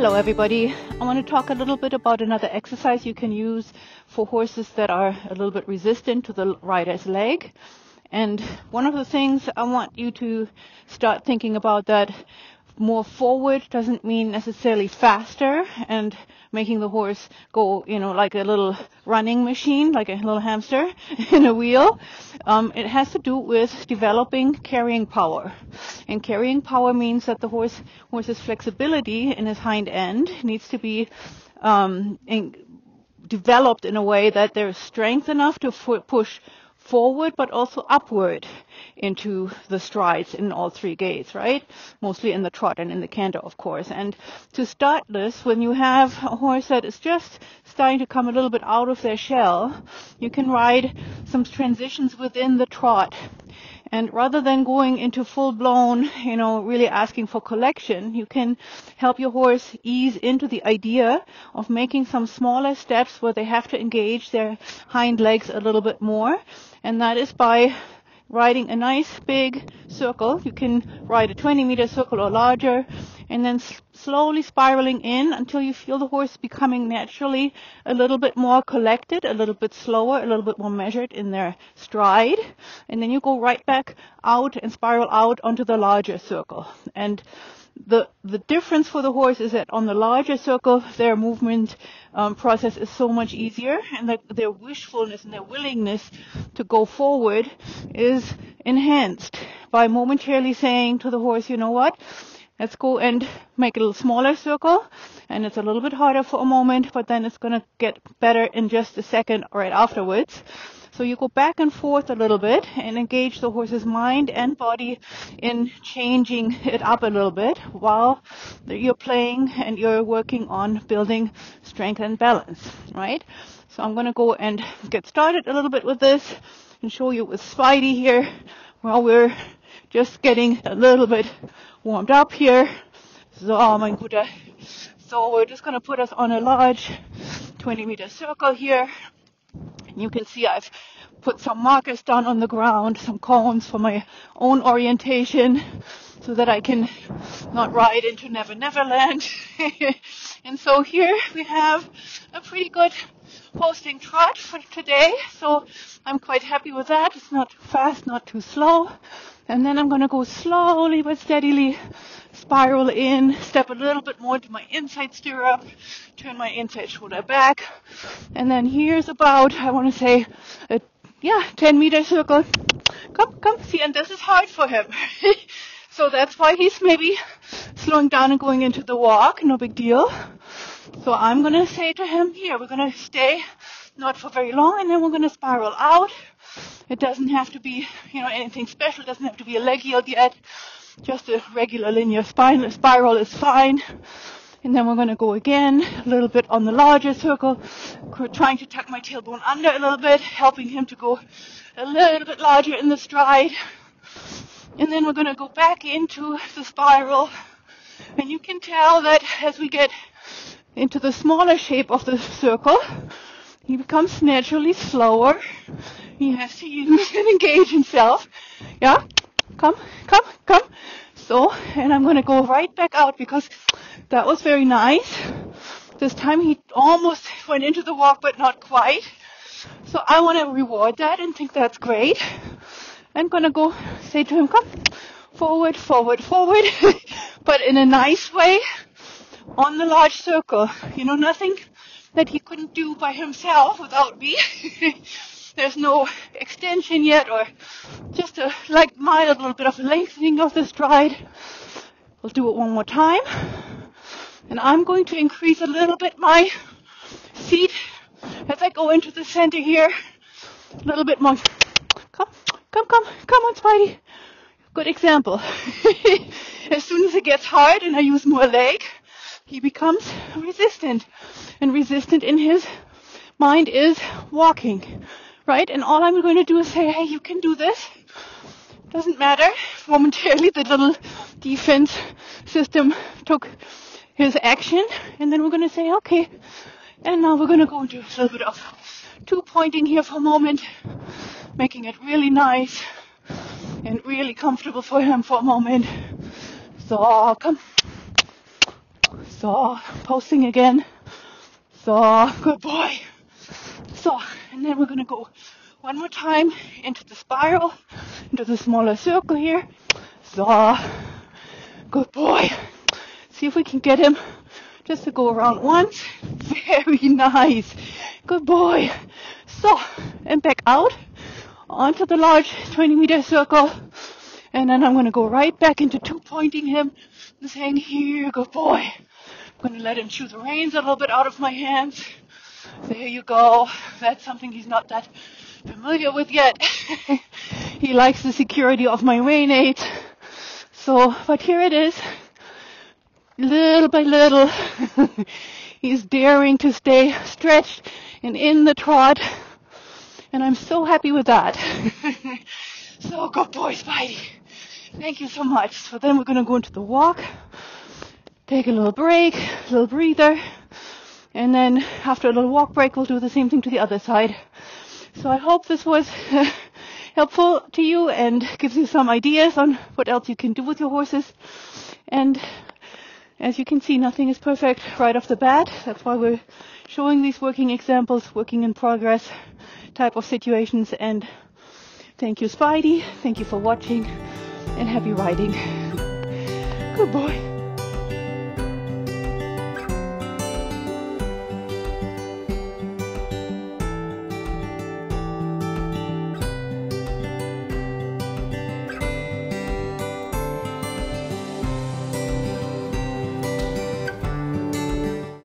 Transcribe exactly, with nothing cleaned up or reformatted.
Hello everybody, I want to talk a little bit about another exercise you can use for horses that are a little bit resistant to the rider's leg. And one of the things I want you to start thinking about that more forward doesn't mean necessarily faster and making the horse go, you know, like a little running machine, like a little hamster in a wheel. Um, it has to do with developing carrying power. And carrying power means that the horse horse's flexibility in his hind end needs to be um, in, developed in a way that there is strength enough to f push forward but also upward into the strides in all three gaits, right? Mostly in the trot and in the canter, of course. And to start this, when you have a horse that is just starting to come a little bit out of their shell, you can ride some transitions within the trot. And rather than going into full-blown, you know, really asking for collection, you can help your horse ease into the idea of making some smaller steps where they have to engage their hind legs a little bit more. And that is by riding a nice big circle. You can ride a twenty meter circle or larger, and then s slowly spiraling in until you feel the horse becoming naturally a little bit more collected, a little bit slower, a little bit more measured in their stride. And then you go right back out and spiral out onto the larger circle. And The, the difference for the horse is that on the larger circle, their movement um, process is so much easier, and that their wishfulness and their willingness to go forward is enhanced by momentarily saying to the horse, you know what, let's go and make a little smaller circle, and it's a little bit harder for a moment, but then it's going to get better in just a second right afterwards. So you go back and forth a little bit and engage the horse's mind and body in changing it up a little bit while you're playing and you're working on building strength and balance, right? So I'm going to go and get started a little bit with this and show you with Spidey here while we're just getting a little bit warmed up here. So, mein Guter. So we're just going to put us on a large twenty meter circle here. You can see I've put some markers down on the ground, some cones for my own orientation so that I can not ride into Never Never Land. And so here we have a pretty good posting trot for today. So I'm quite happy with that. It's not too fast, not too slow. And then I'm going to go slowly but steadily spiral in, step a little bit more to my inside stirrup, turn my inside shoulder back. And then here's about, I want to say, a, yeah, ten meter circle. Come, come, see, and this is hard for him. So that's why he's maybe slowing down and going into the walk, no big deal. So I'm going to say to him, here, we're going to stay not for very long, and then we're going to spiral out. It doesn't have to be, you know, anything special. It doesn't have to be a leg yield yet. Just a regular linear spine, spiral is fine. And then we're going to go again, a little bit on the larger circle, trying to tuck my tailbone under a little bit, helping him to go a little bit larger in the stride. And then we're going to go back into the spiral. And you can tell that as we get into the smaller shape of the circle, he becomes naturally slower. He has to use and engage himself. Yeah? Come, come, come. So, and I'm going to go right back out because that was very nice. This time he almost went into the walk, but not quite. So I want to reward that and think that's great. I'm going to go say to him, come, forward, forward, forward, but in a nice way on the large circle. You know, nothing that he couldn't do by himself without me. There's no extension yet, or just a like mild little bit of lengthening of the stride. We'll do it one more time. And I'm going to increase a little bit my seat as I go into the center here. A little bit more. Come, come, come, come on, Spidey. Good example. As soon as it gets hard and I use more leg, he becomes resistant. And resistant in his mind is walking, right? And all I'm going to do is say, hey, you can do this. Doesn't matter. Momentarily, the little defense system took his action. And then we're going to say, okay. And now we're going to go into a little bit of two-pointing here for a moment, making it really nice and really comfortable for him for a moment. So, come. Saw, pulsing again. Saw, good boy. Saw, and then we're going to go one more time into the spiral, into the smaller circle here. Saw, good boy. See if we can get him just to go around once. Very nice. Good boy. Saw, and back out onto the large twenty meter circle. And then I'm going to go right back into two pointing him and saying, here, good boy. I'm going to let him chew the reins a little bit out of my hands. There you go. That's something he's not that familiar with yet. He likes the security of my rein aid. So, but here it is. Little by little, he's daring to stay stretched and in the trot. And I'm so happy with that. So, good boy, Spidey. Thank you so much. So then we're going to go into the walk. Take a little break, a little breather. And then after a little walk break, we'll do the same thing to the other side. So I hope this was helpful to you and gives you some ideas on what else you can do with your horses. And as you can see, nothing is perfect right off the bat. That's why we're showing these working examples, working in progress type of situations. And thank you, Spidey. Thank you for watching, and happy riding. Good boy.